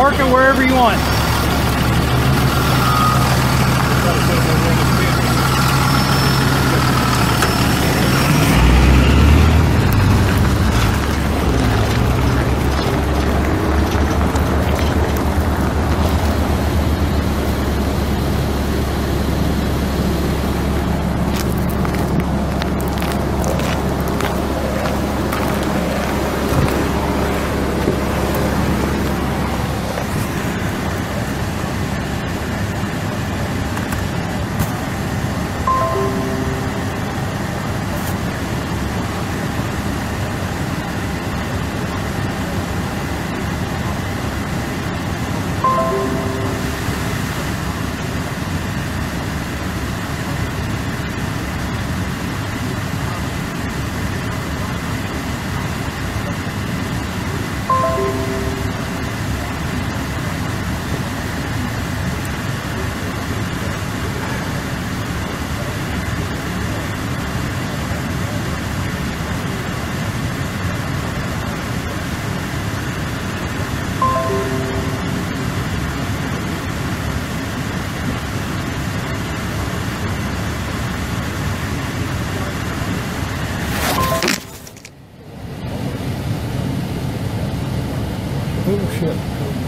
Park it wherever you want. Oh shit.